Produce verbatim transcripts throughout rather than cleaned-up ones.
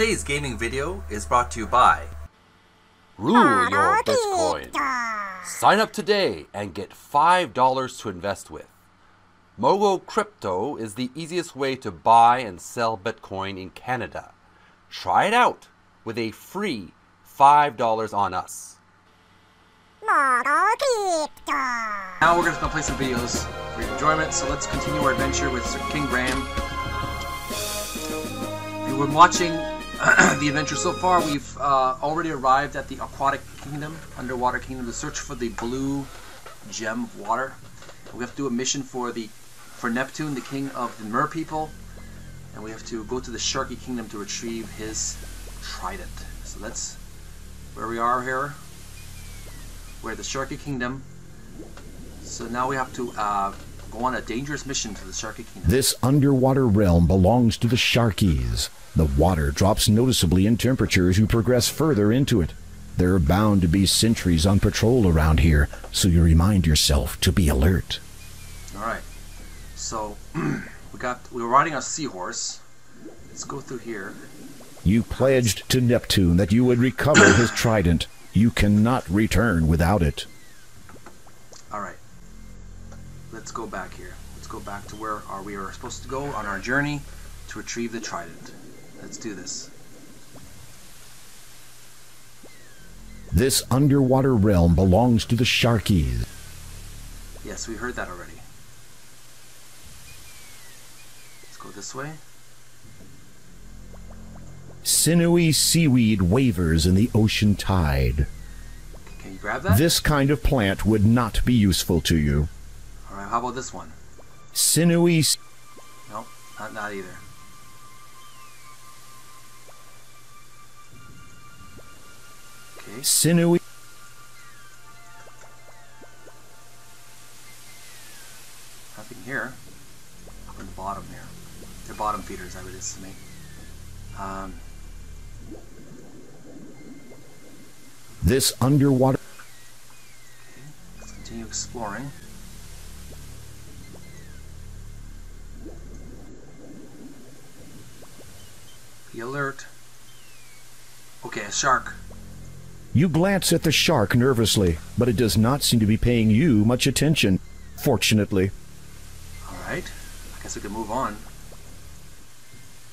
Today's gaming video is brought to you by Rule Your Bitcoin. Sign up today and get five dollars to invest with. Mogo Crypto is the easiest way to buy and sell Bitcoin in Canada. Try it out with a free five dollars on us. Mogo Crypto. Now we're going to go play some videos for your enjoyment, so let's continue our adventure with Sir King Graham. We've been watching the adventure so far. We've uh, already arrived at the aquatic kingdom, underwater kingdom, to search for the blue gem of water. We have to do a mission for the for Neptune, the king of the mer people, and we have to go to the Sharky Kingdom to retrieve his trident. So that's where we are here. We're at the Sharky Kingdom. So now we have to uh, go on a dangerous mission to the Sharky Kingdom. This underwater realm belongs to the Sharkies. The water drops noticeably in temperature as you progress further into it. There are bound to be sentries on patrol around here, so you remind yourself to be alert. Alright, so we got, we were riding a seahorse. Let's go through here. You pledged to Neptune that you would recover his trident. You cannot return without it. Alright, let's go back here. Let's go back to where are we are supposed to go on our journey to retrieve the trident. Let's do this. This underwater realm belongs to the Sharkies. Yes, we heard that already. Let's go this way. Sinewy seaweed wavers in the ocean tide. Can you grab that? This kind of plant would not be useful to you. Alright, how about this one? Sinewy... Nope, not, not either. Sinewy. Nothing here. Up in the bottom here. They're bottom feeders, I would estimate. Um. This underwater. Okay, let's continue exploring. Be alert. Okay, a shark. You glance at the shark nervously, but it does not seem to be paying you much attention, fortunately. Alright, I guess we can move on.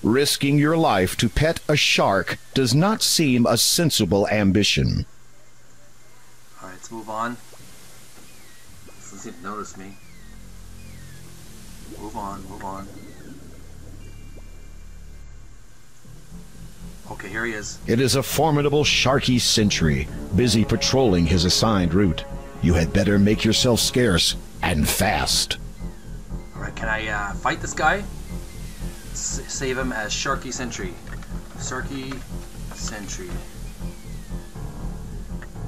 Risking your life to pet a shark does not seem a sensible ambition. Alright, let's move on. Doesn't seem to notice me. Move on, move on. Okay, here he is. It is a formidable Sharky Sentry, busy patrolling his assigned route. You had better make yourself scarce, and fast. Alright, can I uh, fight this guy? S save him as Sharky Sentry. Sharky Sentry.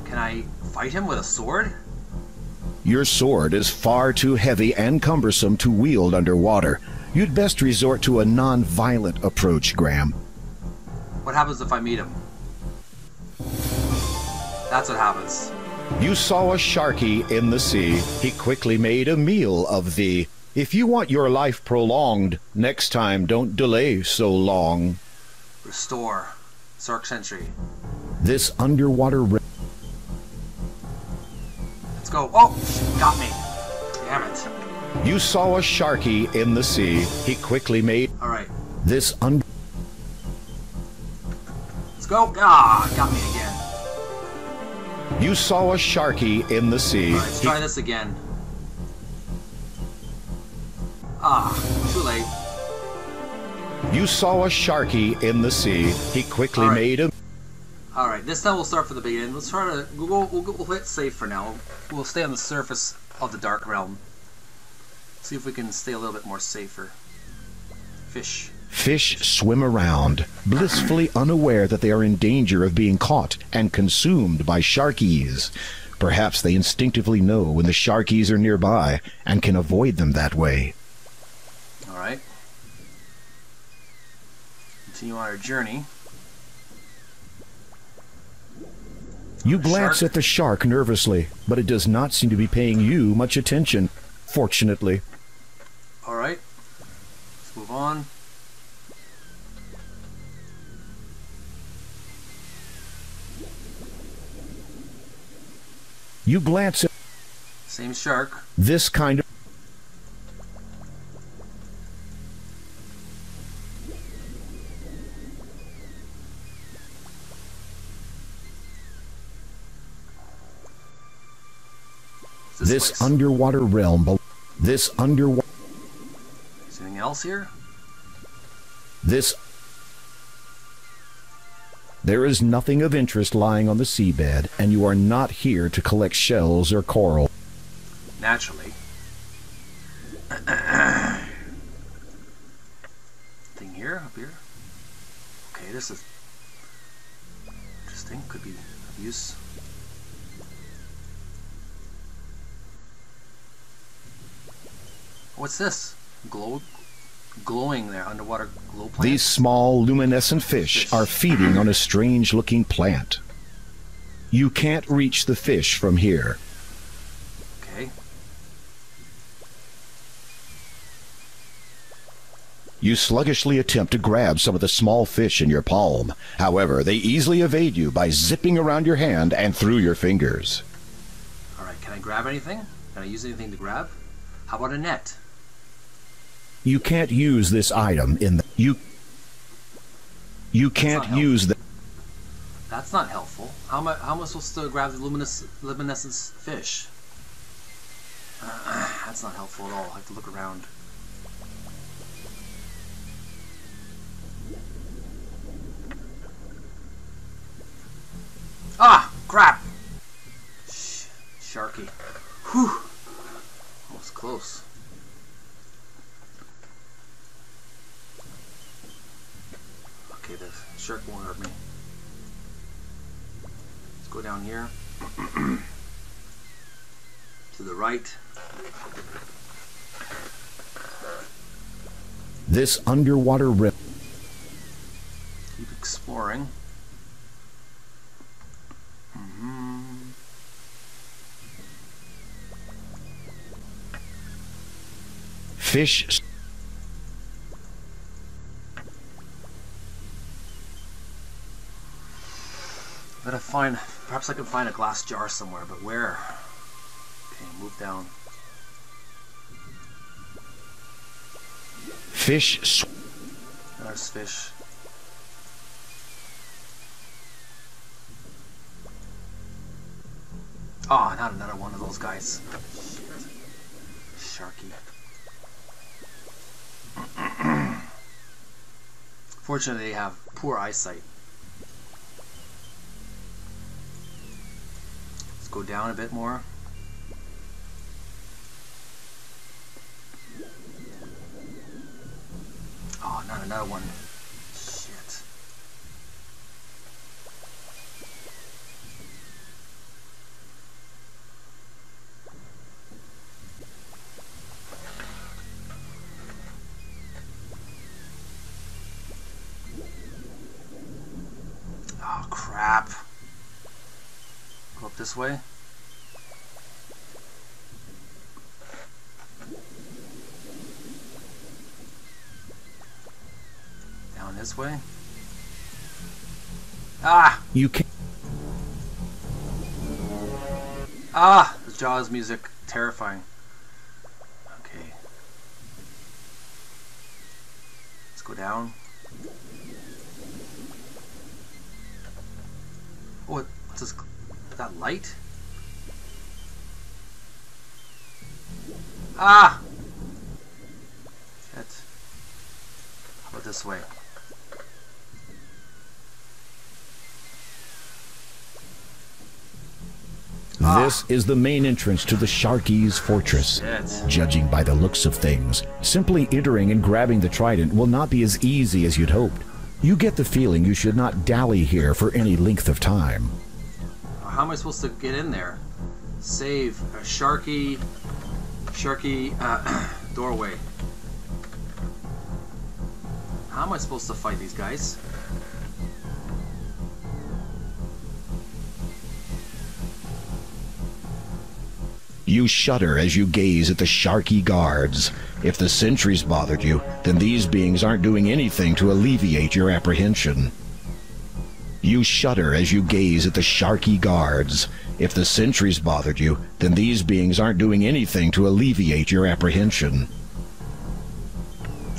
Can I fight him with a sword? Your sword is far too heavy and cumbersome to wield underwater. You'd best resort to a non-violent approach, Graham. What happens if I meet him? That's what happens. You saw a Sharky in the sea. He quickly made a meal of thee. If you want your life prolonged, next time don't delay so long. Restore. Shark Sentry. This underwater... Let's go. Oh! Got me. Damn it. You saw a Sharky in the sea. He quickly made... Alright. This under... Go! Ah, got me again. You saw a Sharky in the sea. Alright, let's try this again. Ah, too late. You saw a Sharky in the sea. He quickly All right. made him. Alright, this time we'll start from the beginning. Let's try to. We'll, we'll, we'll hit save for now. We'll stay on the surface of the dark realm. See if we can stay a little bit more safer. Fish. Fish swim around, blissfully unaware that they are in danger of being caught and consumed by Sharkies. Perhaps they instinctively know when the Sharkies are nearby and can avoid them that way. Alright. Continue on our journey. You glance at the shark nervously, but it does not seem to be paying you much attention, fortunately. Alright. Let's move on. You glance at same shark. This kind of This, this underwater realm, this underwater. Is anything else here? This. There is nothing of interest lying on the seabed, and you are not here to collect shells or coral. Naturally. Thing here, up here. Okay, this is interesting. Could be of use. What's this? Glow, glowing there, underwater glow plant? These small, luminescent fish, fish. are feeding on a strange-looking plant. You can't reach the fish from here. Okay. You sluggishly attempt to grab some of the small fish in your palm. However, they easily evade you by zipping around your hand and through your fingers. All right, can I grab anything? Can I use anything to grab? How about a net? You can't use this item in the... You, you can't use the... That's not helpful. How am I, how am I supposed to grab the luminous, luminescent fish? Uh, that's not helpful at all. I have to look around. Ah! Crap! Sh Sharky. Whew! Almost close. Okay, the shark won't hurt me. Let's go down here. To the right. This underwater rip. Keep exploring. Mm-hmm. Fish. Gotta find, perhaps I can find a glass jar somewhere, but where? Okay, move down. Fish. There's fish. Ah, oh, not another one of those guys. Sharky. Fortunately, they have poor eyesight. Let's go down a bit more. Oh, not another one. Shit. Crap. Go up this way. Down this way. Ah! You can't. Ah! The Jaws music. Terrifying. Okay. Let's go down. Oh, what's this? Is that light? Ah! Shit. How about this way? Ah. This is the main entrance to the Sharky's fortress. Shit. Judging by the looks of things, simply entering and grabbing the trident will not be as easy as you'd hoped. You get the feeling you should not dally here for any length of time. How am I supposed to get in there? Save a Sharky, Sharky uh, doorway. How am I supposed to fight these guys? You shudder as you gaze at the Sharky guards. If the sentries bothered you, then these beings aren't doing anything to alleviate your apprehension. You shudder as you gaze at the Sharky guards. If the sentries bothered you, then these beings aren't doing anything to alleviate your apprehension.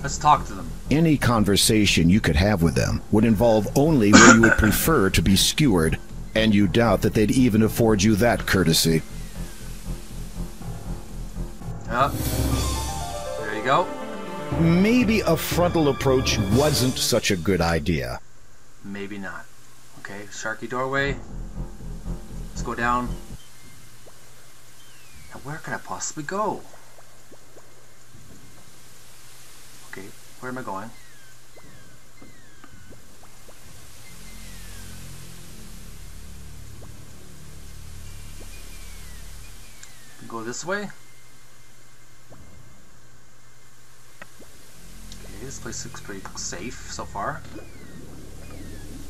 Let's talk to them. Any conversation you could have with them would involve only where you would prefer to be skewered, and you doubt that they'd even afford you that courtesy. Yep. There you go. Maybe a frontal approach wasn't such a good idea. Maybe not. Okay, Sharky doorway. Let's go down. Now where could I possibly go? Okay, where am I going? Go this way? Okay, this place looks pretty safe so far.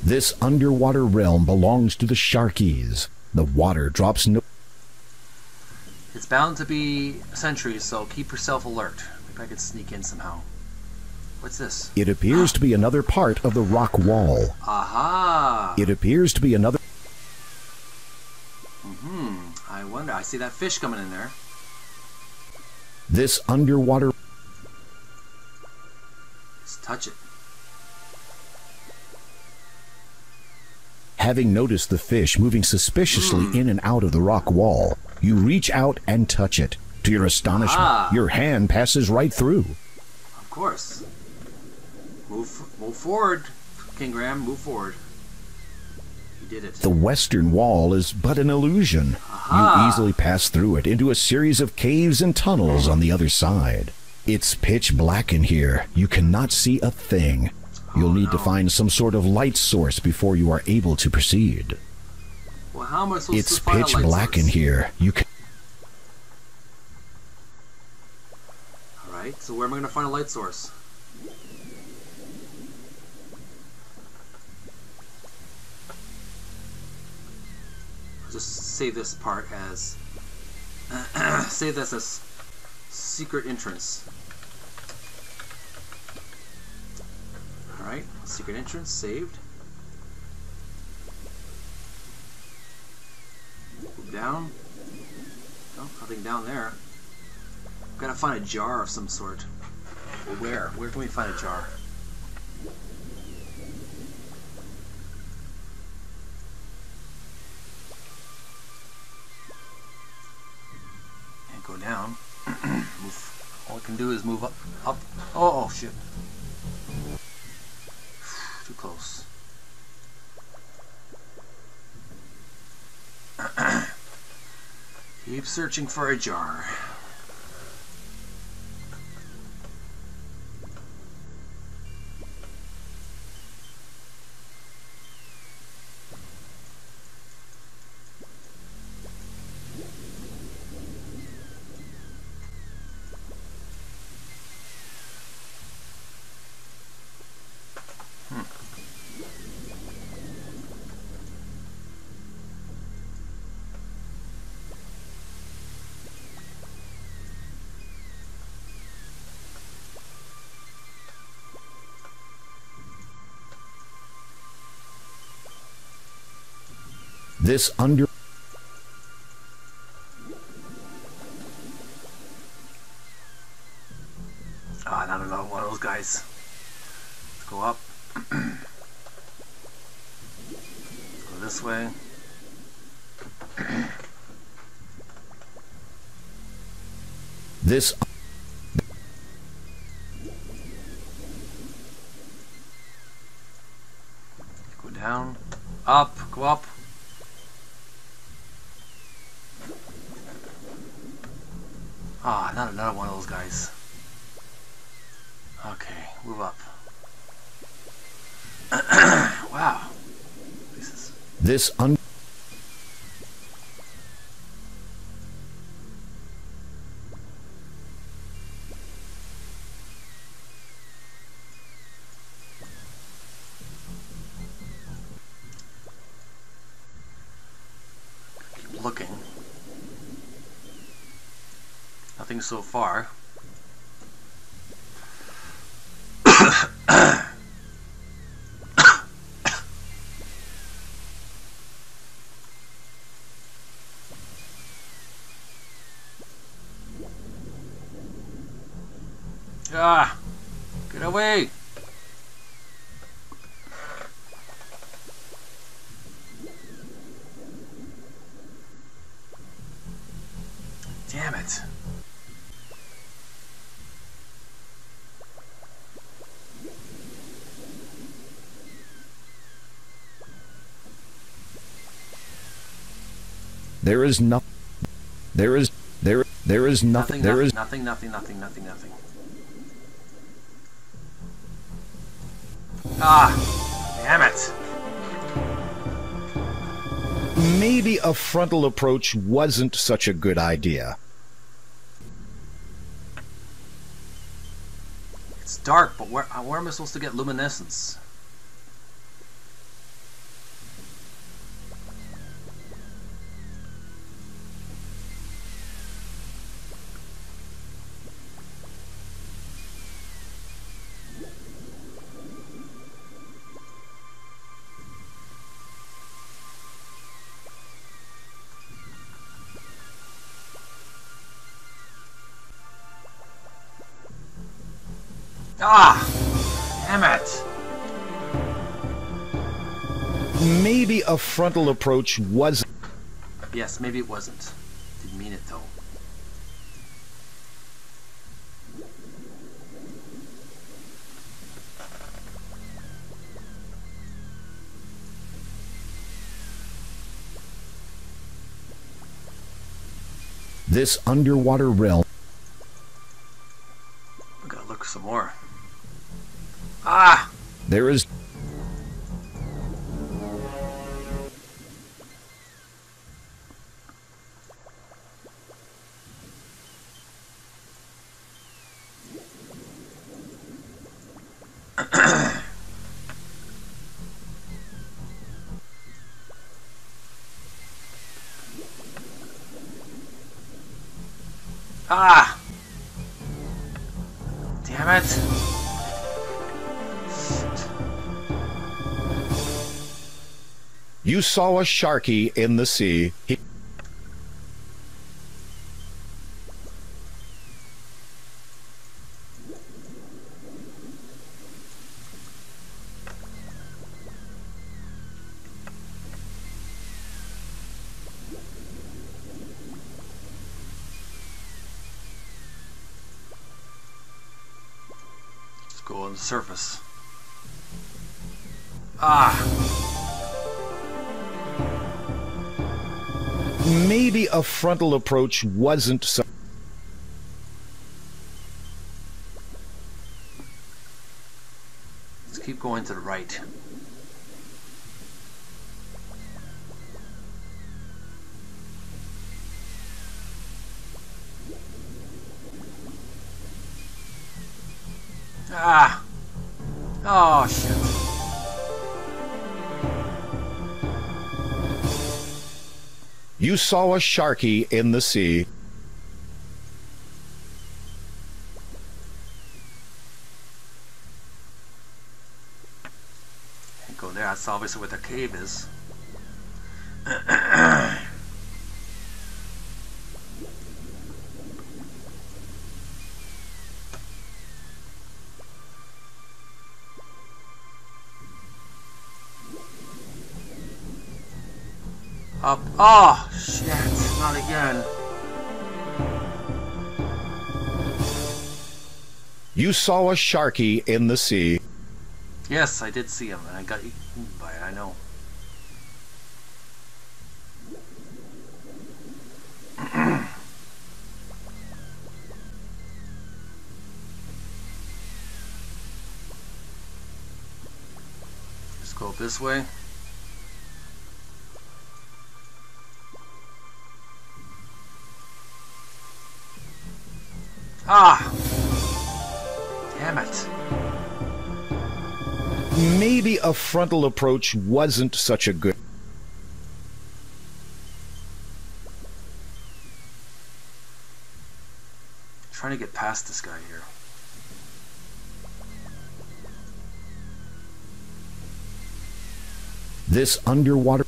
This underwater realm belongs to the Sharkies. The water drops no... It's bound to be sentries, so keep yourself alert. Maybe I could sneak in somehow. What's this? It appears to be another part of the rock wall. Aha! It appears to be another... Mm-hmm. I wonder. I see that fish coming in there. This underwater... Let's touch it. Having noticed the fish moving suspiciously mm. in and out of the rock wall, you reach out and touch it. To your astonishment, ah. your hand passes right through. Of course. Move, move forward, King Graham, move forward. You did it. The western wall is but an illusion. Aha. You easily pass through it into a series of caves and tunnels on the other side. It's pitch black in here. You cannot see a thing. You'll need oh, no. to find some sort of light source before you are able to proceed. Well, how am I supposed it's to find pitch a light black source? in here. You can. All right. So where am I going to find a light source? I'll just save this part as save this as secret entrance. Alright, secret entrance, saved. Move down. No, nothing down there. We've got to find a jar of some sort. Well, where? Where can we find a jar? Can't go down. Move. All I can do is move up. Up. Oh, oh shit. Too close. Keep searching for a jar. This under... Ah, oh, not another one of those guys. Let's go up. Go this way. This... Go down. Up. Go up. Ah, not another one of those guys. Okay, move up. Wow. This is... This un... Keep looking. Nothing so far. Ah, get away. Damn it. There is no. There is there there is nothing. nothing there nothing, is nothing. Nothing. Nothing. Nothing. Nothing. Ah, damn it. Maybe a frontal approach wasn't such a good idea. It's dark, but where where am I supposed to get luminescence? Ah! Damn it! Maybe a frontal approach was... Yes, maybe it wasn't. Didn't mean it, though. This underwater realm... We gotta look some more. Ah! There is... Ah! Damn it! You saw a Sharky in the sea. He Let's go on the surface. Ah! Maybe a frontal approach wasn't so... Let's keep going to the right. Ah! Oh, shit. You saw a Sharky in the sea. Can't go there, that's obviously where the cave is. Up. Oh, shit, not again. You saw a Sharky in the sea. Yes, I did see him, and I got eaten by it, I know. Let's go this way. Ah! Damn it. Maybe a frontal approach wasn't such a good... I'm trying to get past this guy here. This underwater...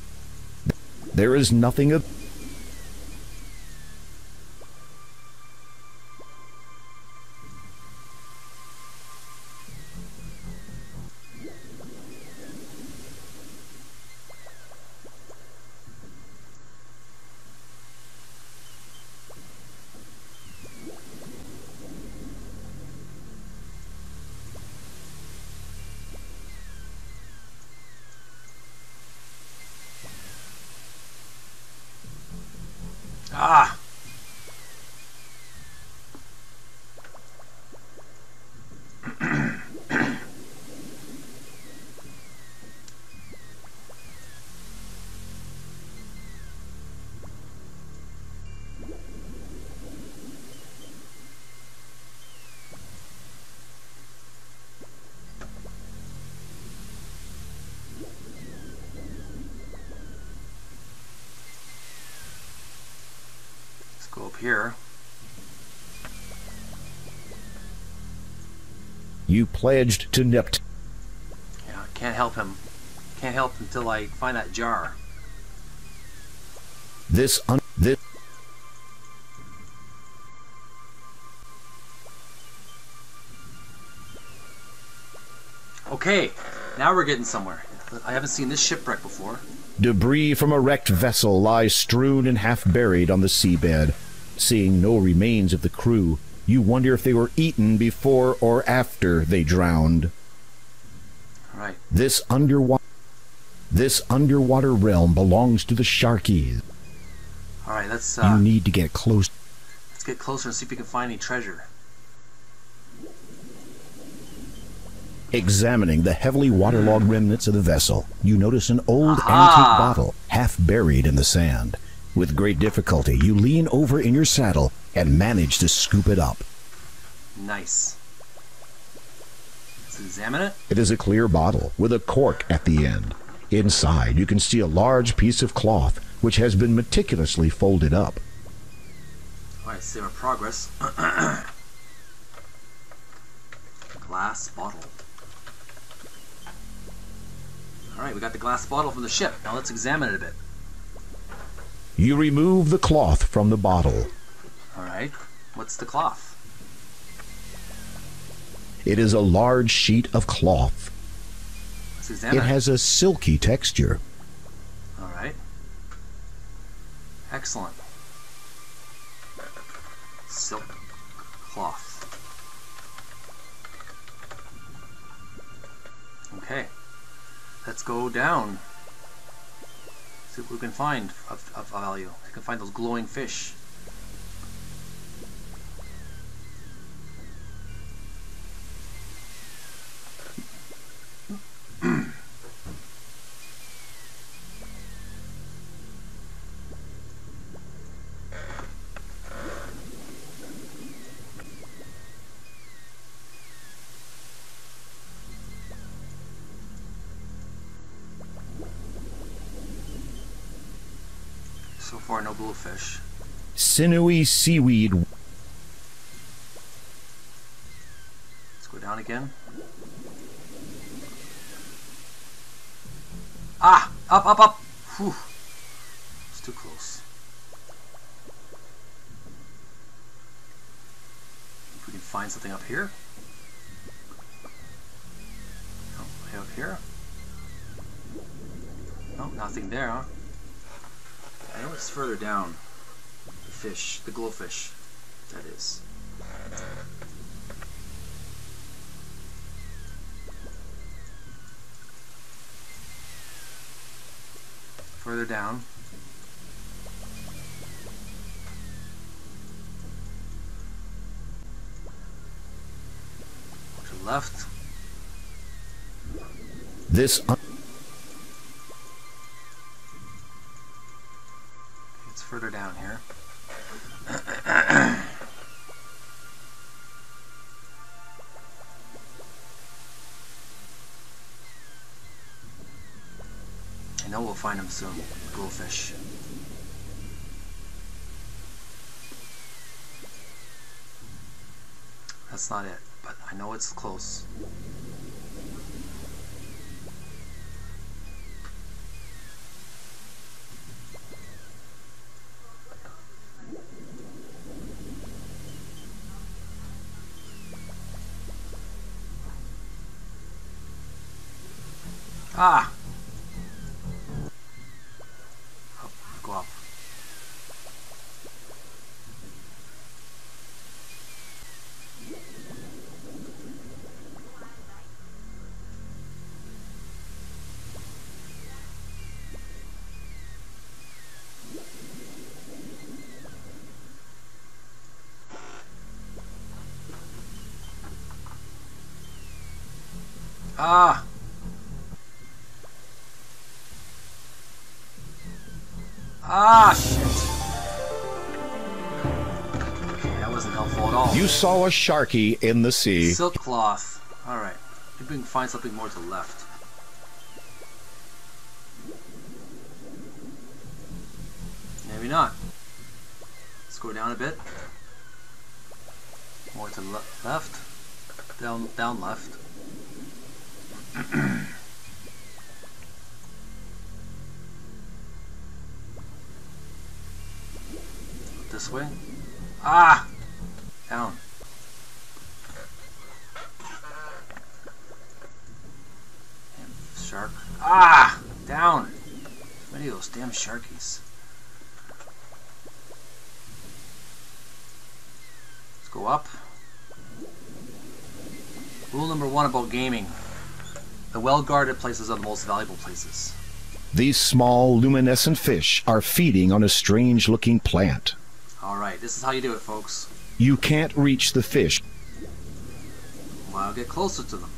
There is nothing of... up here. You pledged to Neptune. Yeah, can't help him. Can't help until I find that jar. This un this. Okay, now we're getting somewhere. I haven't seen this shipwreck before. Debris from a wrecked vessel lies strewn and half buried on the seabed. Seeing no remains of the crew, you wonder if they were eaten before or after they drowned. All right. This underwater, this underwater realm belongs to the Sharkies. All right, let's. Uh, you need to get close. Let's get closer and see if we can find any treasure. Examining the heavily waterlogged remnants of the vessel, you notice an old Aha. antique bottle half buried in the sand. With great difficulty, you lean over in your saddle and manage to scoop it up. Nice. Let's examine it. It is a clear bottle with a cork at the end. Inside, you can see a large piece of cloth which has been meticulously folded up. All right, see our progress. Glass bottle. All right, we got the glass bottle from the ship. Now let's examine it a bit. You remove the cloth from the bottle. All right. What's the cloth? It is a large sheet of cloth. Let's examine it. It has a silky texture. All right. Excellent. Silk cloth. Okay. Let's go down. See what we can find of, of value. We can find those glowing fish. So far, no bluefish. Sinewy seaweed. Let's go down again. Ah! Up, up, up! Whew. It's too close. If we can find something up here. Oh, way up here. No, nothing there, huh? I know it's further down. The fish, the glowfish, that is. Further down. To the left. This. Further down here. I know we'll find them soon. Goldfish. That's not it, but I know it's close. Ah! Oh, go up. Ah! Ah, shit. Okay, that wasn't helpful at all. You saw a Sharky in the sea. Silk cloth. Alright. Maybe we can find something more to the left. Maybe not. Let's scroll down a bit. More to the le left. Down, down left. This way. Ah! Down. And shark. Ah! Down! What are those damn sharkies? Let's go up. Rule number one about gaming. The well-guarded places are the most valuable places. These small luminescent fish are feeding on a strange-looking plant. Alright, this is how you do it, folks. You can't reach the fish. Well, I'll get closer to them.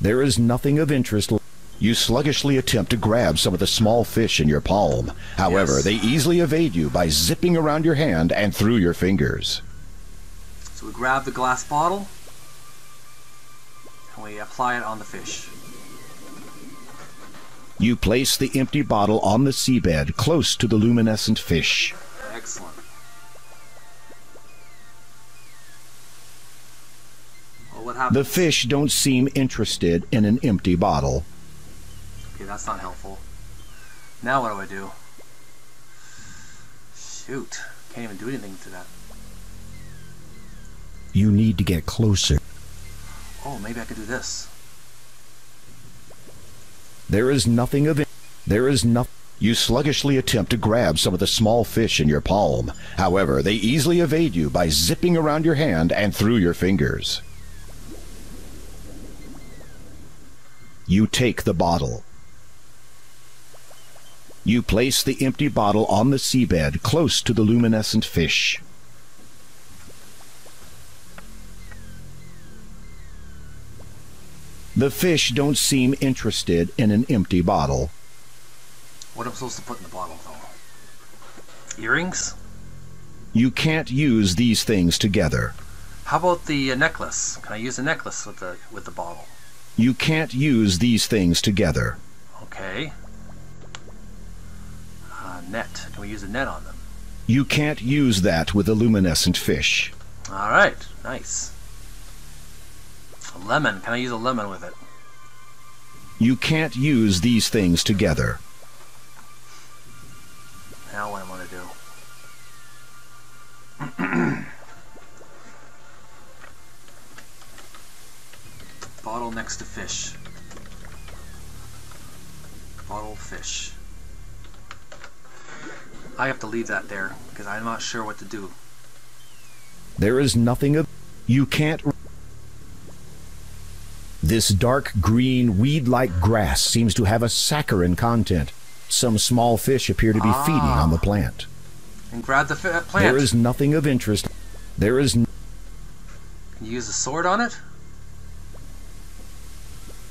There is nothing of interest. You sluggishly attempt to grab some of the small fish in your palm. However, yes. They easily evade you by zipping around your hand and through your fingers. So we grab the glass bottle, and we apply it on the fish. You place the empty bottle on the seabed, close to the luminescent fish. Excellent. Well, what happens? The fish don't seem interested in an empty bottle. Okay, that's not helpful. Now what do I do? Shoot, can't even do anything to that. You need to get closer. Oh, maybe I could do this. There is nothing of it. There is nothing. You sluggishly attempt to grab some of the small fish in your palm. However, they easily evade you by zipping around your hand and through your fingers. You take the bottle. You place the empty bottle on the seabed, close to the luminescent fish. The fish don't seem interested in an empty bottle. What am I supposed to put in the bottle, though? Earrings? You can't use these things together. How about the uh, necklace? Can I use a necklace with the with the bottle? You can't use these things together. Okay. Uh, net. Can we use a net on them? You can't use that with a luminescent fish. All right. Nice. A lemon. Can I use a lemon with it? You can't use these things together. Now what am I going to do? Bottle next to fish. Bottle fish. I have to leave that there because I'm not sure what to do. There is nothing of... You can't... This dark green weed-like grass seems to have a saccharin content. Some small fish appear to be ah. feeding on the plant. And grab the f plant. There is nothing of interest. There is. N Can you use a sword on it?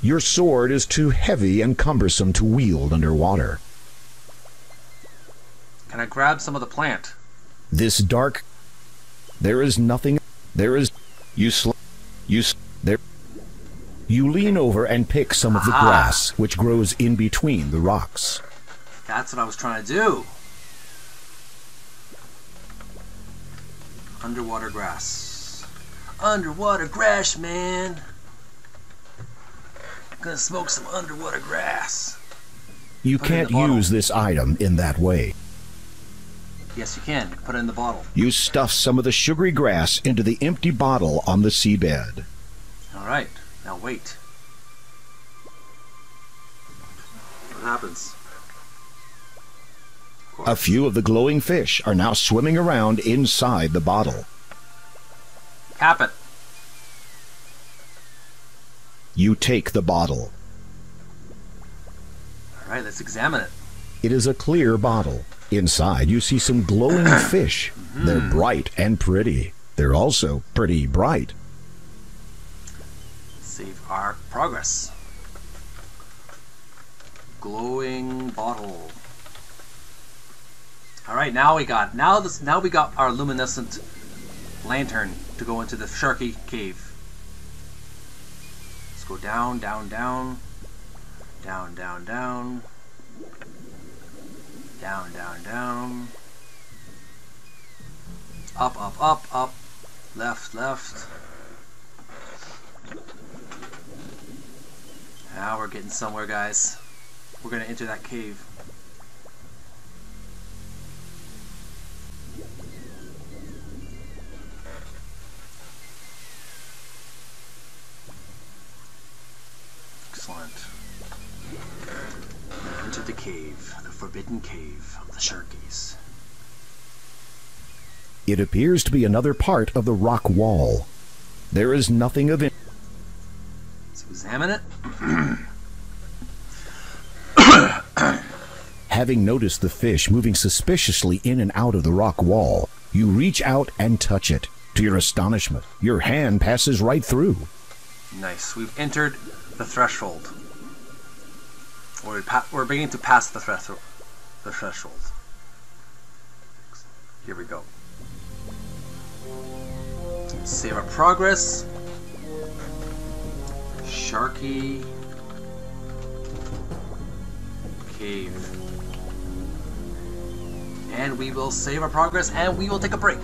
Your sword is too heavy and cumbersome to wield underwater. Can I grab some of the plant? This dark. There is nothing. There is. You sl. You sl there. You lean over and pick some of the Aha. grass, which grows in between the rocks. That's what I was trying to do. Underwater grass. Underwater grass, man. I'm gonna smoke some underwater grass. You Put can't use this item in that way. Yes, you can. Put it in the bottle. You stuff some of the sugary grass into the empty bottle on the seabed. All right. Now wait. What happens? A few of the glowing fish are now swimming around inside the bottle. Cap it. You take the bottle. All right, let's examine it. It is a clear bottle. Inside, you see some glowing fish. Mm-hmm. They're bright and pretty. They're also pretty bright. Save our progress. Glowing bottle. All right, now we got now this now we got our luminescent lantern to go into the Sharky cave. Let's go down, down, down, down, down, down, Down, down, down. Up, up, up, up. Left, left. Now we're getting somewhere, guys. We're gonna enter that cave. Excellent. We've entered the cave, the forbidden cave of the Sharkies. It appears to be another part of the rock wall. There is nothing of it. Let's examine it. Having noticed the fish moving suspiciously in and out of the rock wall, you reach out and touch it. To your astonishment, your hand passes right through. Nice. We've entered the threshold. We're, pa we're beginning to pass the, thres the threshold. Here we go. Save our progress. Sharky Cave. And we will save our progress and we will take a break.